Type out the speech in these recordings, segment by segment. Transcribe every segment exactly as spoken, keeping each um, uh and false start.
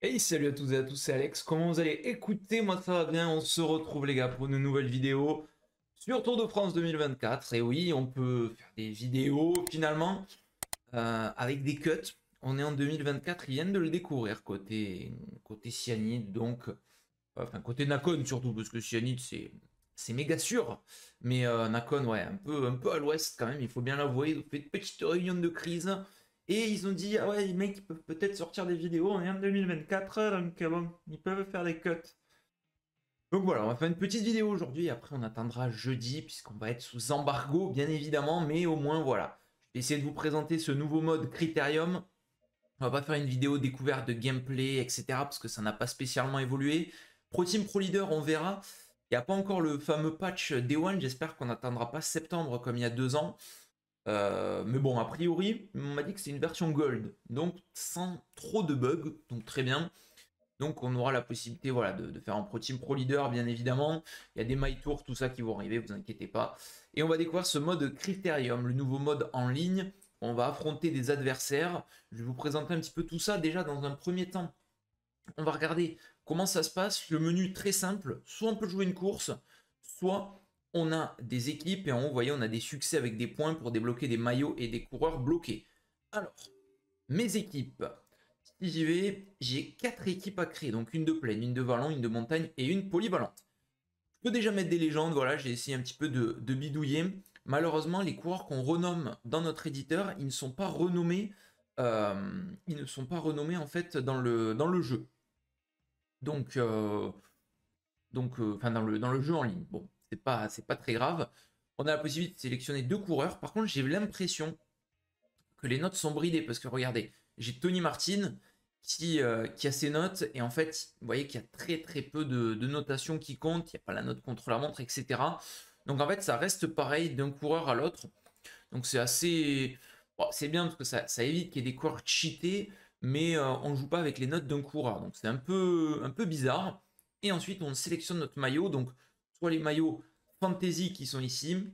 Hey, salut à toutes et à tous, c'est Alex. Comment vous allez? Écoutez, moi ça va bien, on se retrouve les gars pour une nouvelle vidéo sur Tour de France deux mille vingt-quatre. Et oui, on peut faire des vidéos finalement euh, avec des cuts. On est en deux mille vingt-quatre, ils viennent de le découvrir côté, côté Cyanide, donc... Enfin, côté Nacon surtout, parce que Cyanide c'est méga sûr. Mais euh, Nacon, ouais, un peu, un peu à l'ouest quand même, il faut bien l'avouer. Ils ont fait une petite réunion de crise. Et ils ont dit, ah ouais, les mecs, ils peuvent peut-être sortir des vidéos, on est en deux mille vingt-quatre, donc bon, ils peuvent faire des cuts. Donc voilà, on va faire une petite vidéo aujourd'hui, après on attendra jeudi, puisqu'on va être sous embargo, bien évidemment, mais au moins, voilà. Je vais essayer de vous présenter ce nouveau mode Critérium. On va pas faire une vidéo découverte de gameplay, et cetera, parce que ça n'a pas spécialement évolué. Pro Team, Pro Leader, on verra. Il n'y a pas encore le fameux patch Day One, j'espère qu'on n'attendra pas septembre comme il y a deux ans. Euh, mais bon, a priori, on m'a dit que c'est une version gold, donc sans trop de bugs, donc très bien. Donc on aura la possibilité, voilà, de, de faire un Pro Team, Pro Leader, bien évidemment. Il y a des My Tour, tout ça qui vont arriver, vous inquiétez pas. Et on va découvrir ce mode Critérium, le nouveau mode en ligne. On va affronter des adversaires. Je vais vous présenter un petit peu tout ça déjà dans un premier temps. On va regarder comment ça se passe. Le menu très simple, soit on peut jouer une course, soit... on a des équipes et on, vous voyez, on a des succès avec des points pour débloquer des maillots et des coureurs bloqués. Alors, mes équipes, si j'y vais, j'ai quatre équipes à créer, donc une de plaine, une de vallon, une de montagne et une polyvalente. Je peux déjà mettre des légendes, voilà, j'ai essayé un petit peu de, de bidouiller. Malheureusement, les coureurs qu'on renomme dans notre éditeur, ils ne sont pas renommés, euh, ils ne sont pas renommés en fait dans le, dans le jeu. Donc, euh, donc euh, enfin dans le, dans le jeu en ligne, bon. C'est pas, c'est pas très grave. On a la possibilité de sélectionner deux coureurs. Par contre, j'ai l'impression que les notes sont bridées. Parce que regardez, j'ai Tony Martin qui, euh, qui a ses notes. Et en fait, vous voyez qu'il y a très très peu de, de notations qui comptent. Il n'y a pas la note contre la montre, et cetera. Donc en fait, ça reste pareil d'un coureur à l'autre. Donc c'est assez... Bon, c'est bien parce que ça, ça évite qu'il y ait des coureurs cheatés. Mais euh, on ne joue pas avec les notes d'un coureur. Donc c'est un peu, un peu bizarre. Et ensuite, on sélectionne notre maillot. Donc... soit les maillots Fantasy qui sont ici,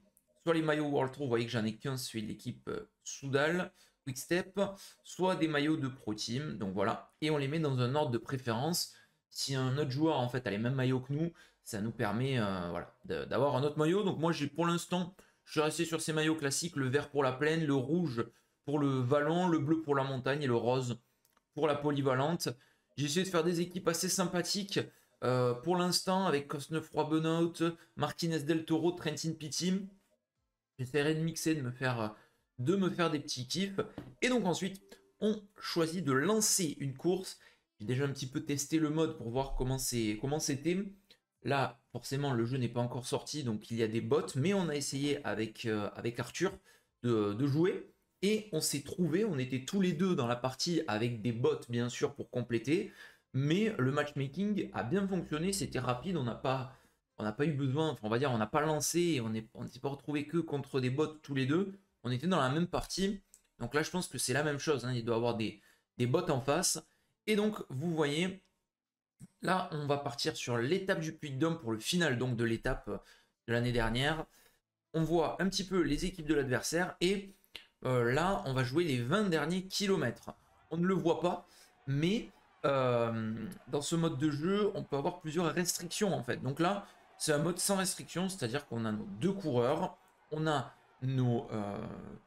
soit les maillots World Tour, vous voyez que j'en ai qu'un, celui de l'équipe Soudal, Quick Step, soit des maillots de Pro Team, donc voilà. Et on les met dans un ordre de préférence. Si un autre joueur en fait a les mêmes maillots que nous, ça nous permet euh, voilà, d'avoir un autre maillot. Donc moi j'ai pour l'instant, je suis resté sur ces maillots classiques, le vert pour la plaine, le rouge pour le vallon, le bleu pour la montagne et le rose pour la polyvalente. J'ai essayé de faire des équipes assez sympathiques. Euh, pour l'instant, avec Cosnefroy, Benoît, Martinez Del Toro, Trentin Pitim, j'essaierai de mixer, de me, faire, de me faire des petits kiffs. Et donc ensuite, on choisit de lancer une course. J'ai déjà un petit peu testé le mode pour voir comment c'était. Là, forcément, le jeu n'est pas encore sorti, donc il y a des bots. Mais on a essayé avec, euh, avec Arthur de, de jouer. Et on s'est trouvé, on était tous les deux dans la partie avec des bots, bien sûr, pour compléter. Mais le matchmaking a bien fonctionné, c'était rapide, on n'a pas, on n'a pas eu besoin, enfin on va dire, on n'a pas lancé, et on est, on s'est pas retrouvé que contre des bots tous les deux, on était dans la même partie, donc là je pense que c'est la même chose, hein. Il doit y avoir des, des bots en face, et donc vous voyez, là on va partir sur l'étape du Puy-de-Dôme pour le final donc de l'étape de l'année dernière, on voit un petit peu les équipes de l'adversaire, et euh, là on va jouer les vingt derniers kilomètres, on ne le voit pas, mais... Euh, dans ce mode de jeu, on peut avoir plusieurs restrictions en fait. Donc là, c'est un mode sans restriction, c'est-à-dire qu'on a nos deux coureurs, on a nos, euh,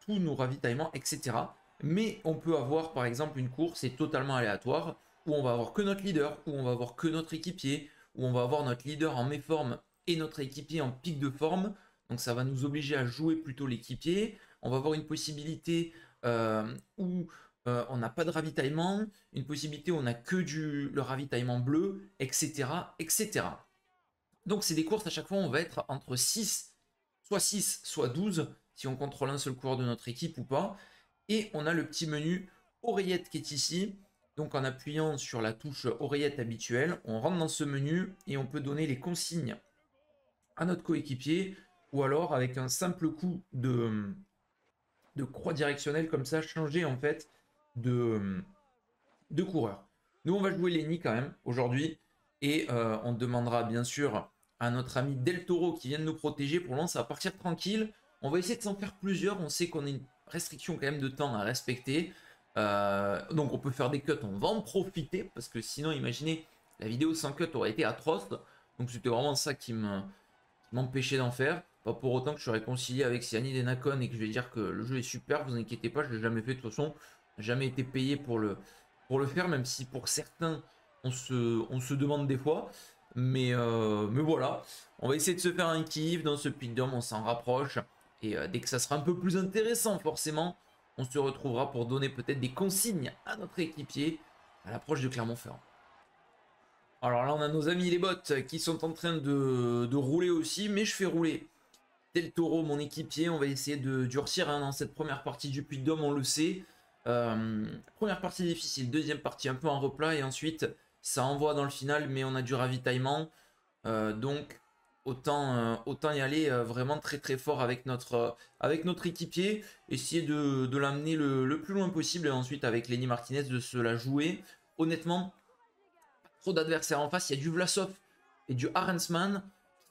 tous nos ravitaillements, et cetera. Mais on peut avoir par exemple une course, c'est totalement aléatoire, où on va avoir que notre leader, où on va avoir que notre équipier, où on va avoir notre leader en méforme et notre équipier en pic de forme. Donc ça va nous obliger à jouer plutôt l'équipier. On va avoir une possibilité euh, où... Euh, on n'a pas de ravitaillement, une possibilité où on n'a que du, le ravitaillement bleu, et cetera, et cetera. Donc c'est des courses, à chaque fois on va être entre six, soit six, soit douze, si on contrôle un seul coureur de notre équipe ou pas. Et on a le petit menu oreillette qui est ici. Donc en appuyant sur la touche oreillette habituelle, on rentre dans ce menu et on peut donner les consignes à notre coéquipier. Ou alors avec un simple coup de, de croix directionnelle comme ça, changer en fait... De, de coureurs. Nous on va jouer Lenny quand même aujourd'hui et euh, on demandera bien sûr à notre ami Del Toro qui vient de nous protéger. Pour l'instant ça va partir tranquille, on va essayer de s'en faire plusieurs, on sait qu'on a une restriction quand même de temps à respecter, Euh, donc on peut faire des cuts, on va en profiter, parce que sinon, imaginez, la vidéo sans cut aurait été atroce. Donc c'était vraiment ça qui m'empêchait d'en faire. Pas pour autant que je suis réconcilié avec Cyanide et Nacon et que je vais dire que le jeu est super, vous inquiétez pas, je ne l'ai jamais fait de toute façon, jamais été payé pour le, pour le faire, même si pour certains, on se, on se demande des fois. Mais, euh, mais voilà, on va essayer de se faire un kiff dans ce Puy-de-Dôme, on s'en rapproche. Et euh, dès que ça sera un peu plus intéressant, forcément, on se retrouvera pour donner peut-être des consignes à notre équipier à l'approche de Clermont-Ferrand. Alors là, on a nos amis les bots qui sont en train de, de rouler aussi, mais je fais rouler Del Toro, mon équipier. On va essayer de durcir hein, dans cette première partie du Puy-de-Dôme, on le sait. Euh, première partie difficile, deuxième partie un peu en replat, et ensuite ça envoie dans le final, mais on a du ravitaillement. Euh, donc autant, euh, autant y aller euh, vraiment très très fort avec notre, euh, avec notre équipier, essayer de, de l'amener le, le plus loin possible, et ensuite avec Lenny Martinez de se la jouer. Honnêtement, pas trop d'adversaires en face, il y a du Vlasov et du Arensman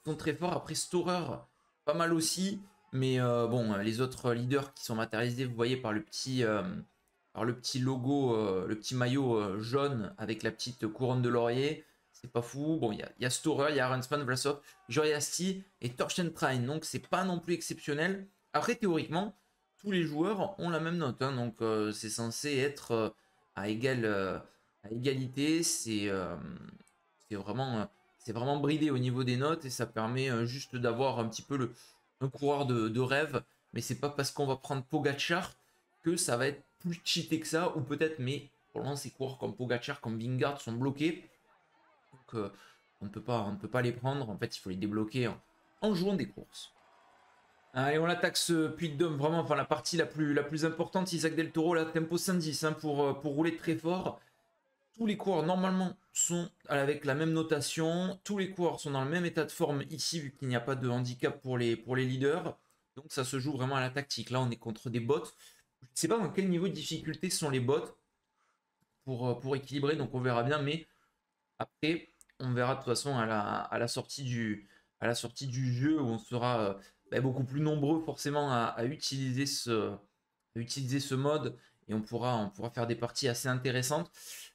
qui sont très forts, après Storer pas mal aussi, mais euh, bon, les autres leaders qui sont matérialisés, vous voyez par le petit... Euh, Alors le petit logo, euh, le petit maillot euh, jaune avec la petite couronne de laurier, c'est pas fou. Bon, il y, y a Storer, il y a Arensman, Vlasov, Joriasti et Torstentrain, donc c'est pas non plus exceptionnel. Après, théoriquement, tous les joueurs ont la même note, hein, donc euh, c'est censé être euh, à, égal, euh, à égalité, c'est euh, vraiment, euh, vraiment bridé au niveau des notes, et ça permet euh, juste d'avoir un petit peu le, un coureur de, de rêve, mais c'est pas parce qu'on va prendre Pogacar que ça va être plus cheaté que ça, ou peut-être, mais pour l'instant ces coureurs comme Pogacar, comme Vingard sont bloqués, donc euh, on ne peut pas, on ne peut pas les prendre, en fait il faut les débloquer en, en jouant des courses. Allez, on attaque ce Puy-de-Dôme, vraiment, enfin la partie la plus, la plus importante. Isaac Del Toro, la tempo cent dix hein, pour, pour rouler très fort. Tous les coureurs normalement sont avec la même notation, tous les coureurs sont dans le même état de forme ici, vu qu'il n'y a pas de handicap pour les, pour les leaders, donc ça se joue vraiment à la tactique. Là on est contre des bots. Je ne sais pas dans quel niveau de difficulté sont les bots pour, pour équilibrer, donc on verra bien, mais après, on verra de toute façon à la, à la, sortie, du, à la sortie du jeu, où on sera euh, bah, beaucoup plus nombreux forcément à, à, utiliser ce, à utiliser ce mode, et on pourra, on pourra faire des parties assez intéressantes.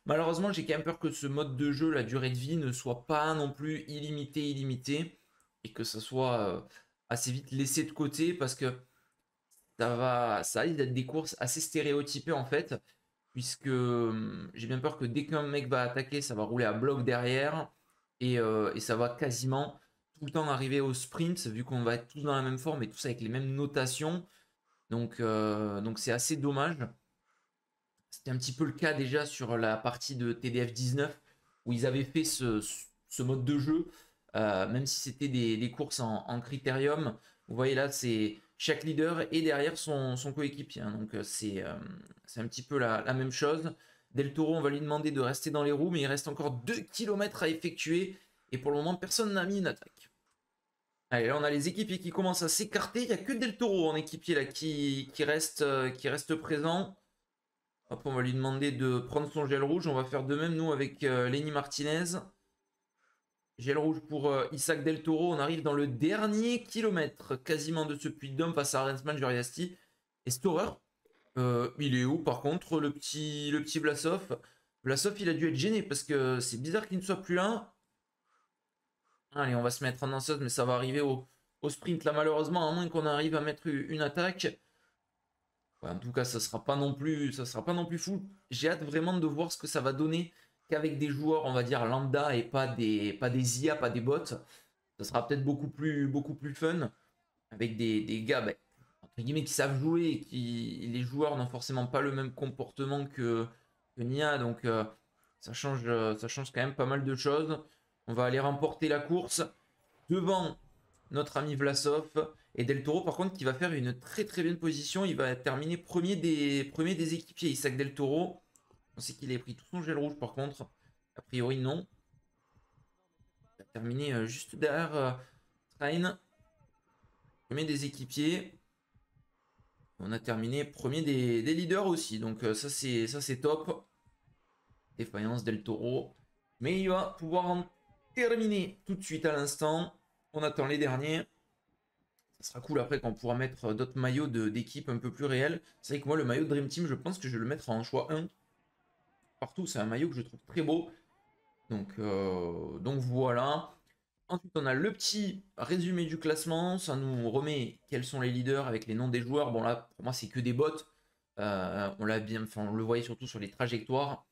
Malheureusement, j'ai quand même peur que ce mode de jeu, la durée de vie, ne soit pas non plus illimitée, illimitée, et que ça soit euh, assez vite laissé de côté, parce que ça va, ça risque d'être des courses assez stéréotypées en fait, puisque j'ai bien peur que dès qu'un mec va attaquer, ça va rouler à bloc derrière, et, euh, et ça va quasiment tout le temps arriver au sprint, vu qu'on va être tous dans la même forme et tous avec les mêmes notations, donc euh, donc c'est assez dommage. C'était un petit peu le cas déjà sur la partie de T D F dix-neuf, où ils avaient fait ce, ce mode de jeu, euh, même si c'était des, des courses en, en Critérium. Vous voyez là, c'est... chaque leader est derrière son, son coéquipier, hein. Donc c'est euh, un petit peu la, la même chose. Del Toro, on va lui demander de rester dans les roues, mais il reste encore deux kilomètres à effectuer, et pour le moment, personne n'a mis une attaque. Allez, là on a les équipiers qui commencent à s'écarter, il n'y a que Del Toro en équipier là, qui, qui, reste, euh, qui reste présent. Hop, on va lui demander de prendre son gel rouge, on va faire de même nous avec euh, Lenny Martinez. Gel rouge pour euh, Isaac Del Toro. On arrive dans le dernier kilomètre quasiment de ce Puy-de-Dôme face à Arensman, Joriasti et Storer. Euh, il est où par contre le petit, le petit Vlasov? Vlasov, il a dû être gêné parce que c'est bizarre qu'il ne soit plus là. Allez, on va se mettre en danseuse, mais ça va arriver au, au sprint là malheureusement, à moins qu'on arrive à mettre une attaque. Ouais, en tout cas, ça ne sera pas non plus, ça sera pas non plus fou. J'ai hâte vraiment de voir ce que ça va donner avec des joueurs, on va dire, lambda et pas des, pas des I A, pas des bots. Ça sera peut-être beaucoup plus, beaucoup plus fun avec des, des gars, bah, entre guillemets, qui savent jouer, et qui, les joueurs n'ont forcément pas le même comportement que, que N I A, donc euh, ça change, euh, ça change quand même pas mal de choses. On va aller remporter la course devant notre ami Vlasov, et Del Toro par contre qui va faire une très très bonne position. Il va terminer premier des, premier des équipiers, Isaac Del Toro. On sait qu'il a pris tout son gel rouge par contre. A priori non. Il a terminé juste derrière euh, Train. Premier des équipiers. On a terminé premier des, des leaders aussi. Donc euh, ça c'est top. Défaillance Del Toro. Mais il va pouvoir en terminer tout de suite à l'instant. On attend les derniers. Ce sera cool après quand on pourra mettre d'autres maillots d'équipe un peu plus réels. C'est vrai que moi, le maillot de Dream Team, je pense que je vais le mettre en choix un. Partout, c'est un maillot que je trouve très beau. Donc, euh, donc voilà. Ensuite, on a le petit résumé du classement. Ça nous remet quels sont les leaders avec les noms des joueurs. Bon là, pour moi, c'est que des bots. Euh, on l'a bien, enfin, on le voyait surtout sur les trajectoires.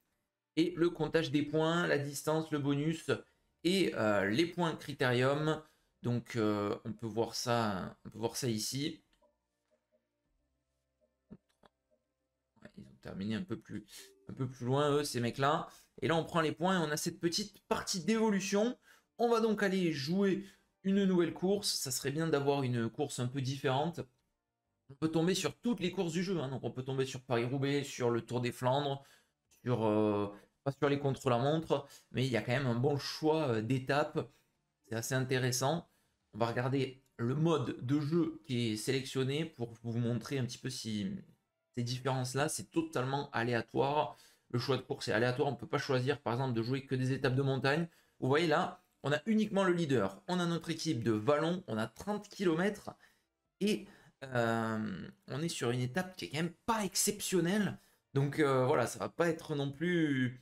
Et le comptage des points, la distance, le bonus et euh, les points Critérium. Donc euh, on peut voir ça, on peut voir ça ici. Ouais, ils ont terminé un peu plus, un peu plus loin eux, ces mecs-là. Et là on prend les points et on a cette petite partie d'évolution. On va donc aller jouer une nouvelle course. Ça serait bien d'avoir une course un peu différente. On peut tomber sur toutes les courses du jeu, hein. Donc on peut tomber sur Paris-Roubaix, sur le Tour des Flandres, sur euh, pas sur les contre-la-montre, mais il y a quand même un bon choix d'étapes. C'est assez intéressant. On va regarder le mode de jeu qui est sélectionné pour vous montrer un petit peu si ces différences-là, c'est totalement aléatoire. Le choix de course est aléatoire. On ne peut pas choisir, par exemple, de jouer que des étapes de montagne. Vous voyez là, on a uniquement le leader. On a notre équipe de vallon. On a trente kilomètres. Et euh, on est sur une étape qui est quand même pas exceptionnelle. Donc euh, voilà, ça ne va pas être non plus...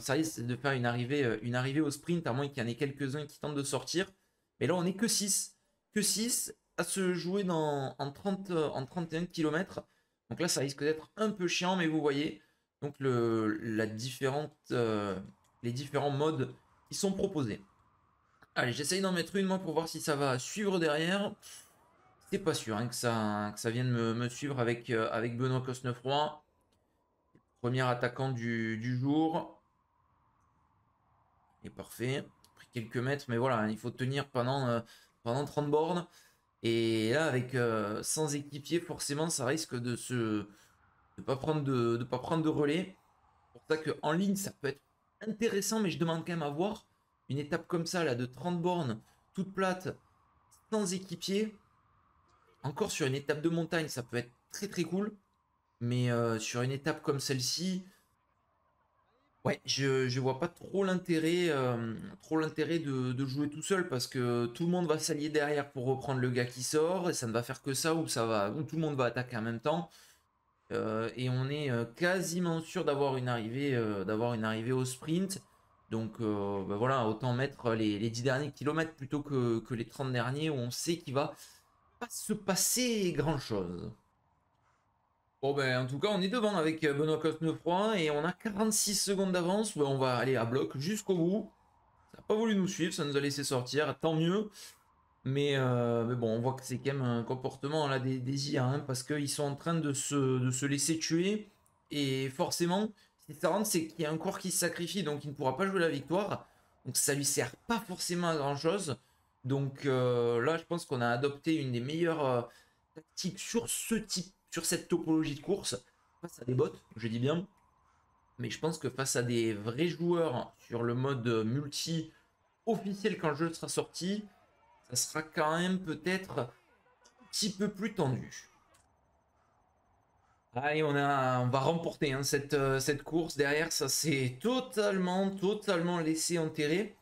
Ça risque de faire une arrivée, une arrivée au sprint, à moins qu'il y en ait quelques-uns qui tentent de sortir. Mais là, on n'est que six. Que six à se jouer dans, en, trente, en trente et un kilomètres. Donc là, ça risque d'être un peu chiant, mais vous voyez. Donc le, la différente, euh, les différents modes qui sont proposés. Allez, j'essaye d'en mettre une, moi, pour voir si ça va suivre derrière. C'est pas sûr hein, que, ça, que ça vienne me, me suivre avec, euh, avec Benoît Cosnefroy. Premier attaquant du, du jour. Et parfait, pris quelques mètres, mais voilà, il faut tenir pendant, euh, pendant trente bornes. Et là, avec euh, sans équipier, forcément, ça risque de se de pas prendre de, de pas prendre de relais. Pour ça que en ligne, ça peut être intéressant, mais je demande quand même à voir une étape comme ça là de trente bornes, toute plate, sans équipier. Encore sur une étape de montagne, ça peut être très très cool, mais euh, sur une étape comme celle-ci. Ouais, je ne vois pas trop l'intérêt euh, trop l'intérêt de, de jouer tout seul parce que tout le monde va s'allier derrière pour reprendre le gars qui sort et ça ne va faire que ça ou ça va ou tout le monde va attaquer en même temps euh, et on est quasiment sûr d'avoir une arrivée euh, d'avoir une arrivée au sprint. Donc euh, bah voilà, autant mettre les, les dix derniers kilomètres plutôt que, que les trente derniers où on sait qu'il va pas se passer grand chose. Bon ben en tout cas on est devant avec Benoît Cosnefroy et on a quarante-six secondes d'avance. On va aller à bloc jusqu'au bout. Ça n'a pas voulu nous suivre, ça nous a laissé sortir, tant mieux. Mais, euh, mais bon on voit que c'est quand même un comportement là des, des I A hein, parce qu'ils sont en train de se, de se laisser tuer. Et forcément, ce qui est marrant, c'est qu'il y a un coureur qui se sacrifie donc il ne pourra pas jouer la victoire. Donc ça lui sert pas forcément à grand chose. Donc euh, là je pense qu'on a adopté une des meilleures euh, tactiques sur ce type. Sur cette topologie de course, face à des bots, je dis bien, mais je pense que face à des vrais joueurs sur le mode multi officiel quand le jeu sera sorti, ça sera quand même peut-être un petit peu plus tendu. Allez, on, a, on va remporter hein, cette, cette course. Derrière, ça s'est totalement, totalement laissé enterrer.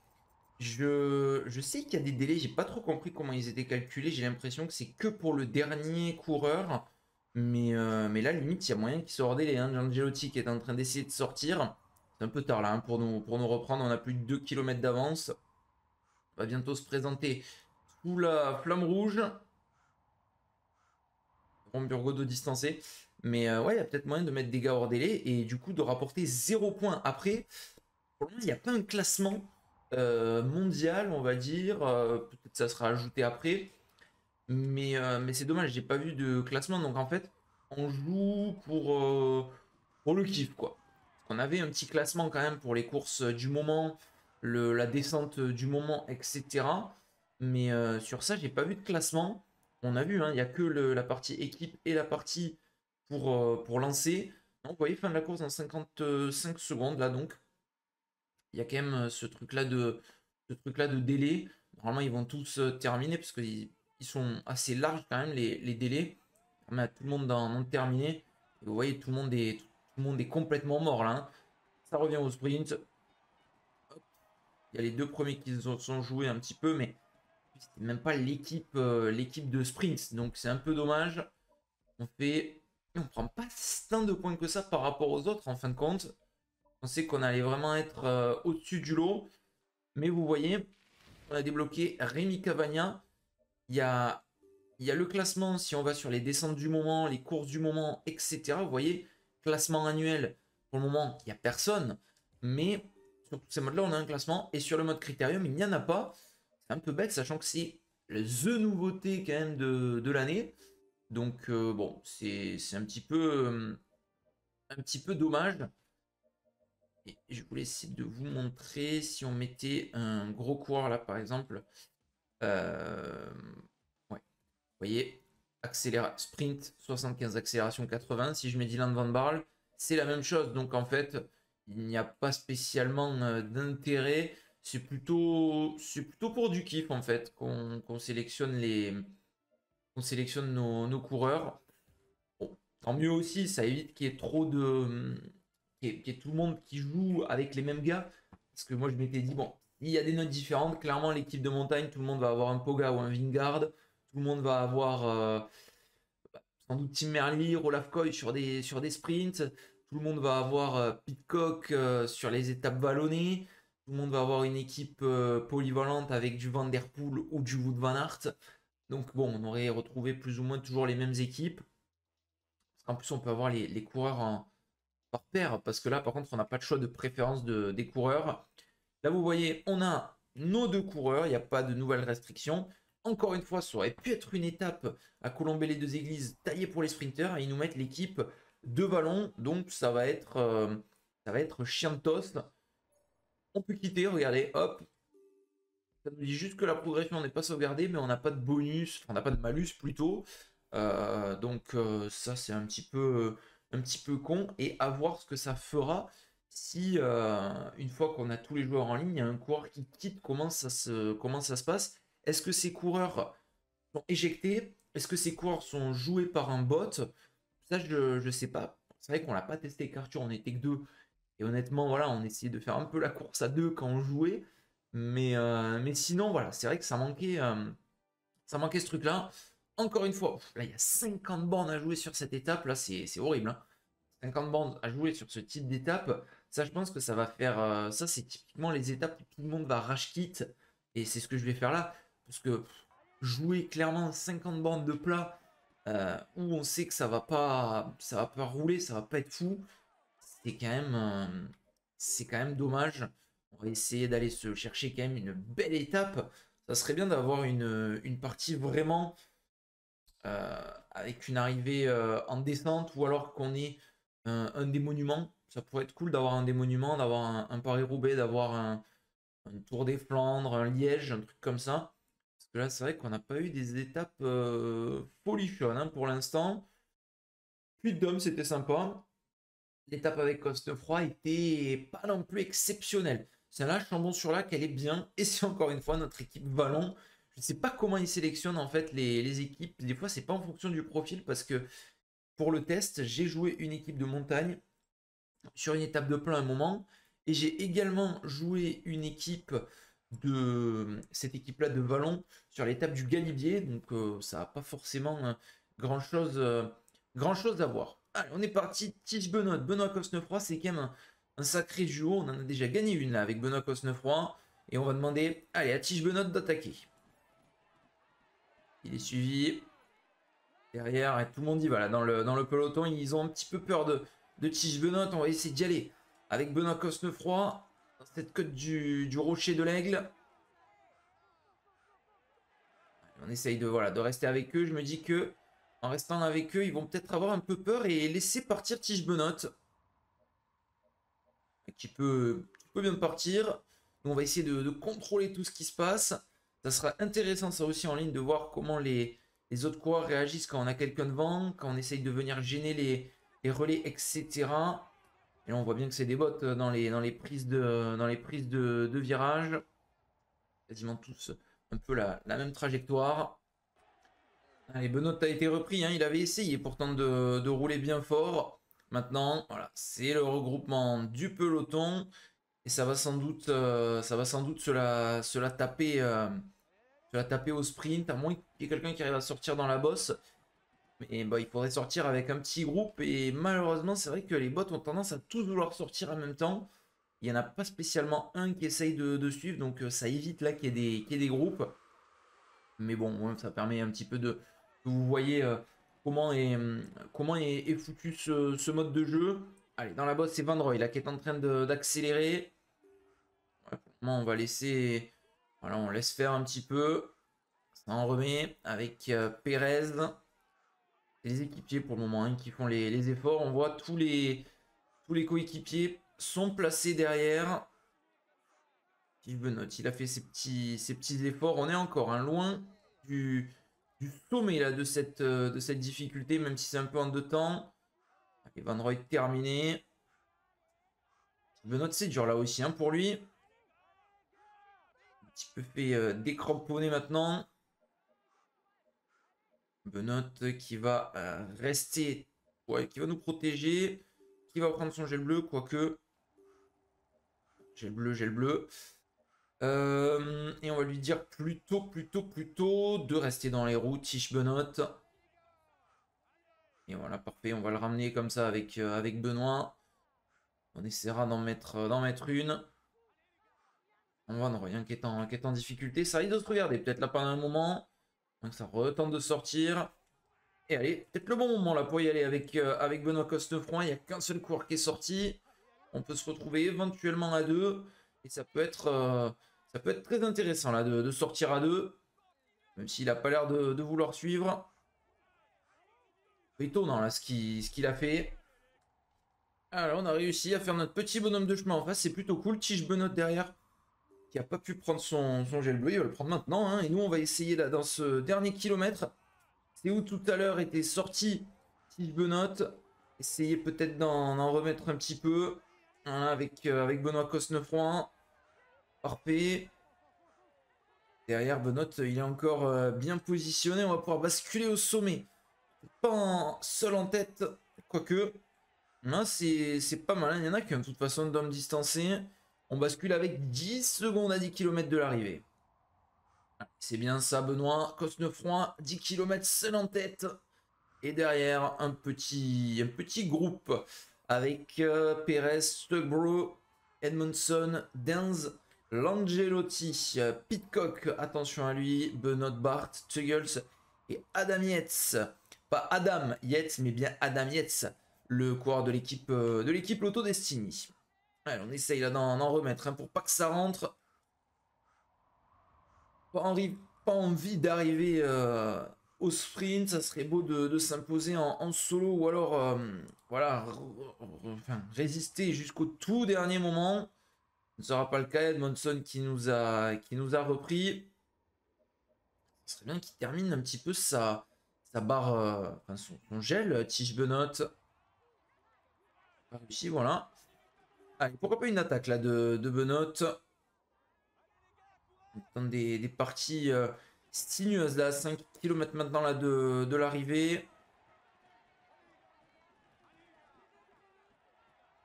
Je, je sais qu'il y a des délais, j'ai pas trop compris comment ils étaient calculés, j'ai l'impression que c'est que pour le dernier coureur. Mais, euh, mais là, limite, il y a moyen qu'il soit hors délai. Hein. Langelotti qui est en train d'essayer de sortir. C'est un peu tard là hein, pour, nous, pour nous reprendre. On a plus de deux kilomètres d'avance. On va bientôt se présenter sous la flamme rouge. Romburgodo distancé. Mais euh, ouais, il y a peut-être moyen de mettre des gars hors délai et du coup de rapporter zéro point. Après, pour le moment, il n'y a pas un classement euh, mondial, on va dire. Euh, peut-être que ça sera ajouté après. Mais, euh, mais c'est dommage, j'ai pas vu de classement, donc en fait, on joue pour, euh, pour le kiff, quoi. On avait un petit classement quand même pour les courses du moment, le, la descente du moment, et cetera. Mais euh, sur ça, j'ai pas vu de classement. On a vu, hein, il n'y a que le, la partie équipe et la partie pour, euh, pour lancer. Donc, vous voyez, fin de la course dans cinquante-cinq secondes, là, donc. Il y a quand même ce truc-là de, ce truc-là de délai. Normalement, ils vont tous terminer, parce que... Ils, Ils sont assez larges quand même les, les délais. Ça permet à tout le monde d'en terminer. Et vous voyez, tout le monde est, tout, tout le monde est complètement mort là. Hein. Ça revient au sprint. Hop. Il y a les deux premiers qui se sont joués un petit peu, mais c'était même pas l'équipe euh, l'équipe de sprint, donc c'est un peu dommage. On fait, on prend pas tant de points que ça par rapport aux autres en fin de compte. On sait qu'on allait vraiment être euh, au-dessus du lot, mais vous voyez, on a débloqué Rémi Cavagna. Il y a, il y a le classement si on va sur les descentes du moment, les courses du moment, et cetera. Vous voyez, classement annuel, pour le moment, il n'y a personne, mais sur tous ces modes-là, on a un classement. Et sur le mode Critérium, il n'y en a pas. C'est un peu bête, sachant que c'est the nouveauté quand même de, de l'année. Donc, euh, bon, c'est un petit peu euh, un petit peu dommage. Et je voulais essayer de vous montrer si on mettait un gros coureur là, par exemple. Euh, ouais. Vous voyez, accéléra sprint, soixante-quinze, accélération, quatre-vingts. Si je mets Dylan van Baarle, c'est la même chose. Donc, en fait, il n'y a pas spécialement euh, d'intérêt. C'est plutôt, c'est plutôt pour du kiff, en fait, qu'on qu'on sélectionne les... On sélectionne nos, nos coureurs. Bon, tant mieux aussi, ça évite qu'il y ait trop de... qu'il y ait, qu'il y ait tout le monde qui joue avec les mêmes gars. Parce que moi, je m'étais dit, bon, il y a des notes différentes. Clairement, l'équipe de montagne, tout le monde va avoir un Poga ou un Vingard. Tout le monde va avoir euh, sans doute Tim Merlier, Olaf Koy sur des, sur des sprints. Tout le monde va avoir euh, Pidcock euh, sur les étapes vallonnées. Tout le monde va avoir une équipe euh, polyvalente avec du Van Der Poel ou du Wout Van Aert. Donc bon, on aurait retrouvé plus ou moins toujours les mêmes équipes. Parce qu'en plus, on peut avoir les, les coureurs en, par paire. Parce que là, par contre, on n'a pas de choix de préférence de, des coureurs. Là, vous voyez, on a nos deux coureurs. Il n'y a pas de nouvelles restrictions. Encore une fois, ça aurait pu être une étape à Colomber les deux églises taillée pour les sprinters. Et ils nous mettent l'équipe de vallon. Donc ça va être, euh, ça va être chiantos. On peut quitter, regardez, hop. Ça nous dit juste que la progression n'est pas sauvegardée, mais on n'a pas de bonus, on n'a pas de malus plutôt. Euh, donc euh, ça, c'est un petit peu un petit peu con. Et à voir ce que ça fera si, euh, une fois qu'on a tous les joueurs en ligne, il y a un coureur qui quitte, comment ça se, comment ça se passe. Est-ce que ces coureurs sont éjectés? Est-ce que ces coureurs sont joués par un bot? Ça, je ne sais pas. C'est vrai qu'on l'a pas testé, Arthur, on n'était que deux. Et honnêtement, voilà, on essayait de faire un peu la course à deux quand on jouait. Mais, euh, mais sinon, voilà, c'est vrai que ça manquait, euh, ça manquait ce truc-là. Encore une fois, là, il y a cinquante bornes à jouer sur cette étape. Là, c'est horrible. Hein. cinquante bornes à jouer sur ce type d'étape. Ça, je pense que ça va faire... Euh, ça, c'est typiquement les étapes où tout le monde va rage-quitte. Et c'est ce que je vais faire là. Parce que pff, jouer clairement cinquante bornes de plat, euh, où on sait que ça va pas, ça va pas rouler, ça va pas être fou, c'est quand même, euh, c'est quand même dommage. On va essayer d'aller se chercher quand même une belle étape. Ça serait bien d'avoir une, une partie vraiment euh, avec une arrivée euh, en descente, ou alors qu'on ait un, un des monuments. Ça pourrait être cool d'avoir un des monuments, d'avoir un, un Paris-Roubaix, d'avoir un, un Tour des Flandres, un Liège, un truc comme ça. Parce que là, c'est vrai qu'on n'a pas eu des étapes euh, folichonnes hein, pour l'instant. Puy-de-Dôme, c'était sympa. L'étape avec Cosnefroy était pas non plus exceptionnelle. Celle-là, Chambon-sur-Lac, elle est bien. Et c'est encore une fois notre équipe vallon. Je ne sais pas comment ils sélectionnent en fait les, les équipes. Des fois, c'est pas en fonction du profil, parce que pour le test, j'ai joué une équipe de montagne sur une étape de plein à un moment. Et j'ai également joué une équipe de cette équipe-là de vallon sur l'étape du Galibier. Donc euh, ça n'a pas forcément euh, grand-chose euh, grand-chose à voir. Allez, on est parti. Tiesj Benoot, Benoît Cosnefroy, c'est quand même un, un sacré duo. On en a déjà gagné une là avec Benoît Cosnefroy. Et on va demander, allez, à Tiesj Benoot d'attaquer. Il est suivi. Derrière, et tout le monde y va là. Dans le, dans le peloton, ils ont un petit peu peur de, de Tiesj Benoot. On va essayer d'y aller avec Benoît Cosnefroy. Dans cette côte du, du rocher de l'Aigle. On essaye de, voilà, de rester avec eux. Je me dis que... En restant avec eux, ils vont peut-être avoir un peu peur et laisser partir Tiesj Benoot. Qui peut, qui peut bien partir. Nous, on va essayer de, de contrôler tout ce qui se passe. Ça sera intéressant, ça aussi, en ligne, de voir comment les, les autres coureurs réagissent quand on a quelqu'un devant, quand on essaye de venir gêner les, les relais, et cetera. Et là, on voit bien que c'est des bottes dans les, dans les prises de, dans les prises de, de virage. Quasiment tous un peu la, la même trajectoire. Allez, Benoît a été repris, hein. Il avait essayé pourtant de, de rouler bien fort. Maintenant, voilà, c'est le regroupement du peloton. Et ça va sans doute, euh, ça va sans doute se la, se la taper, euh, Tu vas taper au sprint, à moins qu'il y ait quelqu'un qui arrive à sortir dans la bosse. Mais bah, il faudrait sortir avec un petit groupe. Et malheureusement, c'est vrai que les bots ont tendance à tous vouloir sortir en même temps. Il n'y en a pas spécialement un qui essaye de, de suivre. Donc ça évite là qu'il y, qu'il y ait des groupes. Mais bon, ça permet un petit peu de... Vous voyez euh, comment, est, comment est, est foutu ce, ce mode de jeu. Allez, dans la bosse, c'est Van Roy là qui est en train d'accélérer. Voilà, on va laisser... Voilà, on laisse faire un petit peu. Ça en remet avec euh, Perez. Les équipiers pour le moment hein, qui font les, les efforts. On voit tous les, tous les coéquipiers sont placés derrière. Tiesj Benoot, il a fait ses petits, ses petits efforts. On est encore hein, loin du, du sommet là, de, cette, euh, de cette difficulté, même si c'est un peu en deux temps. Allez, Van Roy terminé. Tiesj Benoot, c'est dur là aussi hein, pour lui. Un petit peu fait euh, décramponner maintenant. Benoot qui va euh, rester, ouais, qui va nous protéger, qui va prendre son gel bleu, quoique. Gel bleu, gel bleu. Euh, et on va lui dire plutôt, plutôt, plutôt de rester dans les roues, Tiesj Benoot. Et voilà, parfait, on va le ramener comme ça avec, euh, avec Benoît. On essaiera d'en mettre, euh, d'en mettre une. On va en voir, hein, qui est en, qui est en difficulté. Ça risque de se regarder, peut-être là pendant un moment. Donc ça retente de sortir. Et allez, peut-être le bon moment là pour y aller avec, euh, avec Benoît Cosnefroy. Il n'y a qu'un seul coureur qui est sorti. On peut se retrouver éventuellement à deux. Et ça peut être, euh, ça peut être très intéressant là de, de sortir à deux. Même s'il n'a pas l'air de, de vouloir suivre. C'est étonnant là ce qu'il ce qu'il a fait. Alors on a réussi à faire notre petit bonhomme de chemin en face. C'est plutôt cool. Tiesj Benoot derrière. Qui n'a pas pu prendre son, son gel bleu, il va le prendre maintenant. Hein. Et nous, on va essayer là dans ce dernier kilomètre. C'est où tout à l'heure était sorti Tiesj Benoot. Essayer peut-être d'en remettre un petit peu. Hein, avec, euh, avec Benoît Cosnefroy. Orpé. Derrière Benoot, il est encore euh, bien positionné. On va pouvoir basculer au sommet. Pas en, seul en tête. Quoique. C'est pas mal. Il y en a qu'un de toute façon d'hommes distancés. On bascule avec dix secondes à dix kilomètres de l'arrivée. C'est bien ça, Benoît Cosnefroy, dix kilomètres seul en tête. Et derrière, un petit, un petit groupe avec euh, Perez, Stockbro, Edmondson, Denz, Langelotti, euh, Pidcock, attention à lui, Benoît Bart, Tuggles et Adam Yates. Pas Adam Yates, mais bien Adam Yates, le coureur de l'équipe euh, de l'équipe Lotto Destiny. Allez, on essaye là d'en en remettre hein, pour pas que ça rentre. Pas, envie, pas envie d'arriver euh, au sprint. Ça serait beau de, de s'imposer en, en solo ou alors euh, voilà, enfin, résister jusqu'au tout dernier moment. Ce ne sera pas le cas. Edmondson qui nous a, qui nous a repris. Ce serait bien qu'il termine un petit peu sa, sa barre, euh, enfin, son, son gel, Tiesj Benoot. Pas réussi, voilà. Allez, pourquoi pas une attaque là de, de Benoot. Dans des, des parties euh, sinueuses là, cinq kilomètres maintenant là de, de l'arrivée.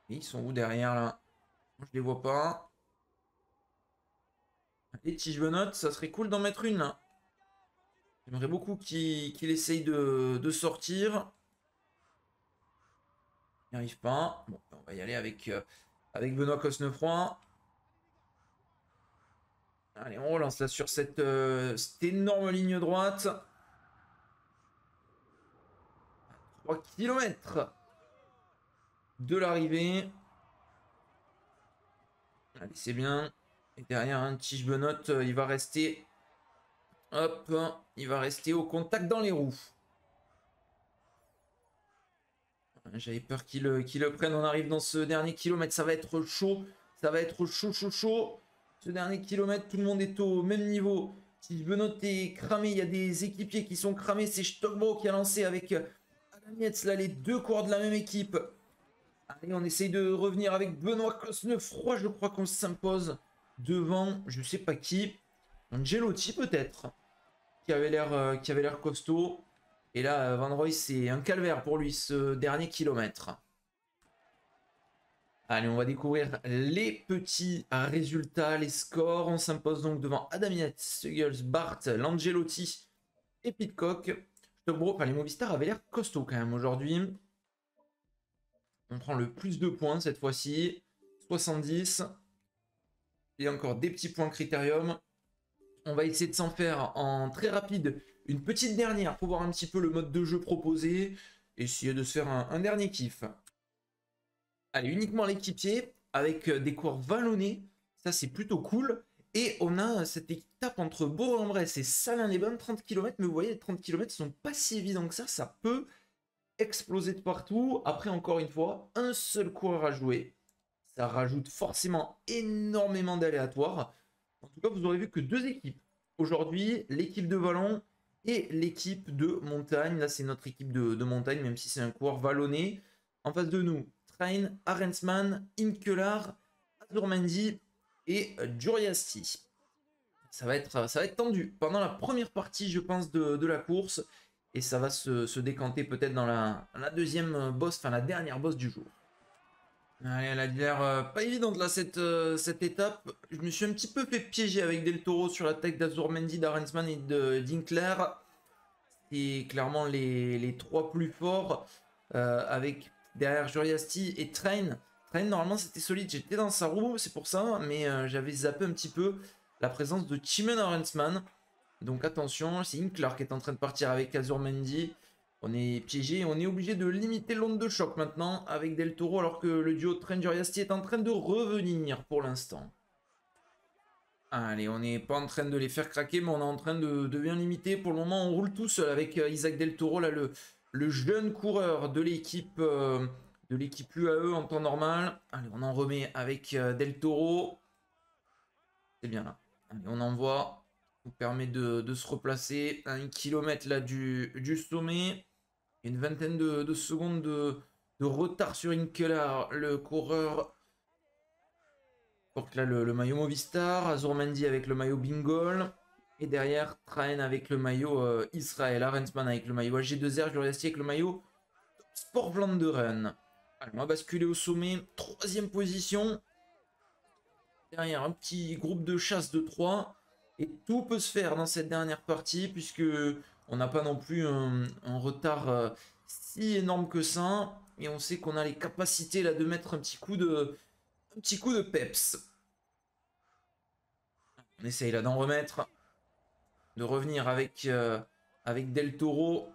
Ils sont où derrière là? Je les vois pas. Allez, Tiesj Benoot, ça serait cool d'en mettre une. J'aimerais beaucoup qu'il qu'il essaye de, de sortir. Il n'y arrive pas. Bon, on va y aller avec... Euh, Avec Benoît Cosnefroy. Allez, on relance là sur cette, euh, cette énorme ligne droite. trois kilomètres de l'arrivée. Allez, c'est bien. Et derrière, un Tiesj Benoot, euh, il va rester. Hop, il va rester au contact dans les roues. J'avais peur qu'il le, qu'il le prenne. On arrive dans ce dernier kilomètre. Ça va être chaud. Ça va être chaud, chaud, chaud. Ce dernier kilomètre, tout le monde est au même niveau. Tiesj Benoot est cramé. Il y a des équipiers qui sont cramés. C'est Stockbro qui a lancé avec Adam Yates. Là, les deux coureurs de la même équipe. Allez, on essaye de revenir avec Benoît Cosnefroy. Je crois qu'on s'impose devant, je ne sais pas qui. Angelotti peut-être. Qui avait l'air euh, qui avait l'air costaud. Et là, Van Roy, c'est un calvaire pour lui, ce dernier kilomètre. Allez, on va découvrir les petits résultats, les scores. On s'impose donc devant Adam Yates, Sugels, Bart, Langelotti et Pidcock. Stockbro, enfin les Movistar avaient l'air costaud quand même aujourd'hui. On prend le plus de points cette fois-ci. soixante-dix. Et encore des petits points Critérium. On va essayer de s'en faire en très rapide une petite dernière pour voir un petit peu le mode de jeu proposé. Essayer de se faire un, un dernier kiff. Allez, uniquement l'équipier avec des cours vallonnés. Ça, c'est plutôt cool. Et on a cette étape entre Bourg-en-Bresse et Salins-les-Bains, trente kilomètres. Mais vous voyez, les trente kilomètres sont pas si évidents que ça. Ça peut exploser de partout. Après, encore une fois, un seul coureur à jouer. Ça rajoute forcément énormément d'aléatoires. En tout cas, vous aurez vu que deux équipes. Aujourd'hui, l'équipe de vallon et l'équipe de montagne. Là, c'est notre équipe de, de montagne, même si c'est un coureur vallonné. En face de nous, Train, Arensman, Inkelar, Azurmendi et Joriasti. Ça va être, ça va être tendu pendant la première partie, je pense, de, de la course. Et ça va se, se décanter peut-être dans la, la deuxième bosse, enfin la dernière bosse du jour. Allez, elle a l'air euh, pas évidente là cette, euh, cette étape. Je me suis un petit peu fait piéger avec Del Toro sur l'attaque d'Azurmendi, d'Arensman et d'Inkler. C'est clairement les, les trois plus forts euh, avec derrière Joriasti et Train. Train normalement c'était solide, j'étais dans sa roue, c'est pour ça, mais euh, j'avais zappé un petit peu la présence de Timon Arensman. Donc attention, c'est Inkler qui est en train de partir avec Azurmendi. On est piégé, on est obligé de limiter l'onde de choc maintenant avec Del Toro alors que le duo Trentin Joriasti est en train de revenir pour l'instant. Allez, on n'est pas en train de les faire craquer mais on est en train de, de bien limiter. Pour le moment on roule tout seul avec Isaac Del Toro, là, le, le jeune coureur de l'équipe euh, de l'équipe U A E en temps normal. Allez, on en remet avec euh, Del Toro. C'est bien là. Allez, on envoie. Vous permet de, de se replacer à un kilomètre là du, du sommet. Une vingtaine de, de secondes de, de retard sur Inkelar, le coureur. Donc là, le, le maillot Movistar, Azurmendi avec le maillot Bingol. Et derrière, Traen avec le maillot euh, Israël, Arensman avec le maillot A G deux R, Joriasti avec le maillot Sport Vlaanderen. Allez, on va basculer au sommet, troisième position. Derrière, un petit groupe de chasse de trois. Et tout peut se faire dans cette dernière partie, puisque on n'a pas non plus un, un retard euh, si énorme que ça. Et on sait qu'on a les capacités là de mettre un petit coup de, un petit coup de peps. On essaye là d'en remettre, de revenir avec, euh, avec Del Toro.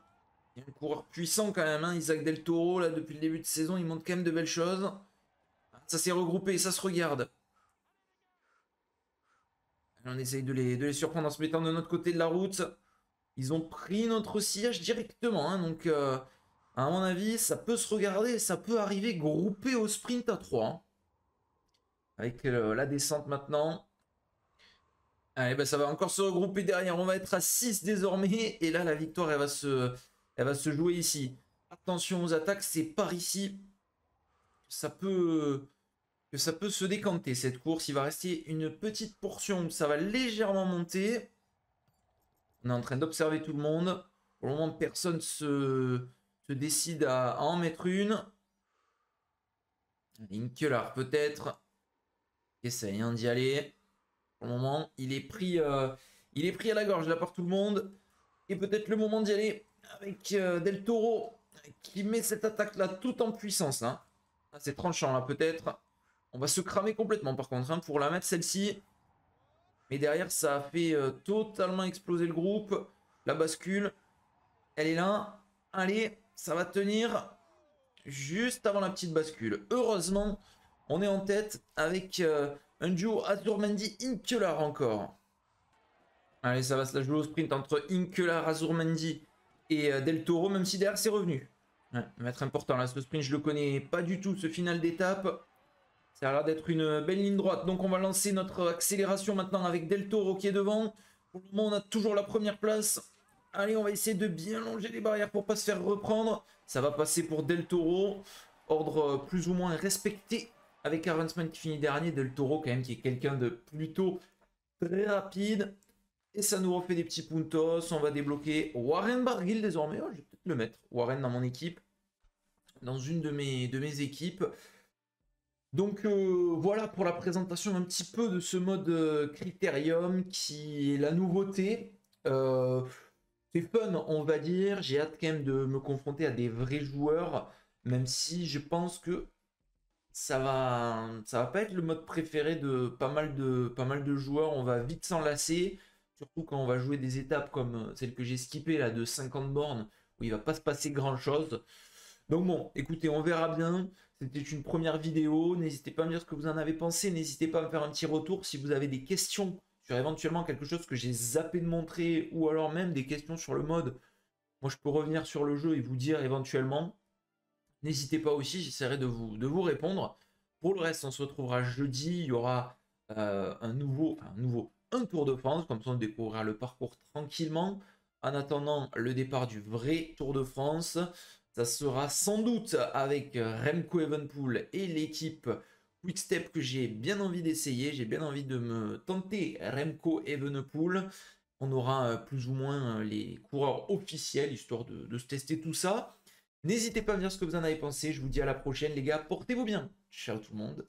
Il y a un coureur puissant quand même, hein, Isaac Del Toro, là depuis le début de saison, il montre quand même de belles choses. Ça s'est regroupé, ça se regarde. On essaye de les, de les surprendre en se mettant de notre côté de la route. Ils ont pris notre sillage directement. Hein, donc, euh, à mon avis, ça peut se regarder. Ça peut arriver groupé au sprint à trois. Hein, avec euh, la descente maintenant. Allez, bah, ça va encore se regrouper derrière. On va être à six désormais. Et là, la victoire, elle va se, elle va se jouer ici. Attention aux attaques. C'est par ici. Ça peut... Que ça peut se décanter cette course, il va rester une petite portion où ça va légèrement monter. On est en train d'observer tout le monde. Pour le moment, personne se, se décide à, à en mettre une. Inkelar peut-être essaye hein, d'y aller. Pour le moment, il est pris, euh, il est pris à la gorge là par tout le monde. Et peut-être le moment d'y aller avec euh, Del Toro qui met cette attaque là tout en puissance. Hein. C'est tranchant là peut-être. On va se cramer complètement par contre hein, pour la mettre celle-ci. Mais derrière ça a fait euh, totalement exploser le groupe. La bascule. Elle est là. Allez, ça va tenir juste avant la petite bascule. Heureusement, on est en tête avec euh, un duo Azurmendi-Inkelar encore. Allez, ça va se la jouer au sprint entre Inkelar, Azurmendi et euh, Del Toro. Même si derrière c'est revenu. Ouais, ça va être important là. Ce sprint je le connais pas du tout ce final d'étape. Ça a l'air d'être une belle ligne droite. Donc on va lancer notre accélération maintenant avec Del Toro qui est devant. Pour le moment on a toujours la première place. Allez, on va essayer de bien longer les barrières pour ne pas se faire reprendre. Ça va passer pour Del Toro. Ordre plus ou moins respecté avec Arensman qui finit dernier. Del Toro quand même qui est quelqu'un de plutôt très rapide. Et ça nous refait des petits puntos. On va débloquer Warren Barguil désormais. Oh, je vais peut-être le mettre. Warren dans mon équipe. Dans une de mes, de mes équipes. Donc euh, voilà pour la présentation un petit peu de ce mode euh, Critérium qui est la nouveauté. Euh, c'est fun, on va dire. J'ai hâte quand même de me confronter à des vrais joueurs, même si je pense que ça va, ça va pas être le mode préféré de pas mal de, pas mal de joueurs. On va vite s'enlacer, surtout quand on va jouer des étapes comme celle que j'ai skippée là de cinquante bornes où il va pas se passer grand chose. Donc bon, écoutez, on verra bien. C'était une première vidéo. N'hésitez pas à me dire ce que vous en avez pensé. N'hésitez pas à me faire un petit retour si vous avez des questions sur éventuellement quelque chose que j'ai zappé de montrer ou alors même des questions sur le mode. Moi, je peux revenir sur le jeu et vous dire éventuellement. N'hésitez pas aussi, j'essaierai de vous, de vous répondre. Pour le reste, on se retrouvera jeudi. Il y aura euh, un nouveau, enfin, un nouveau, un Tour de France. Comme ça, on découvrira le parcours tranquillement. En attendant le départ du vrai Tour de France. Ça sera sans doute avec Remco Evenepoel et l'équipe Quick Step que j'ai bien envie d'essayer. J'ai bien envie de me tenter Remco Evenepoel. On aura plus ou moins les coureurs officiels, histoire de, de se tester tout ça. N'hésitez pas à me dire ce que vous en avez pensé. Je vous dis à la prochaine, les gars. Portez-vous bien. Ciao tout le monde.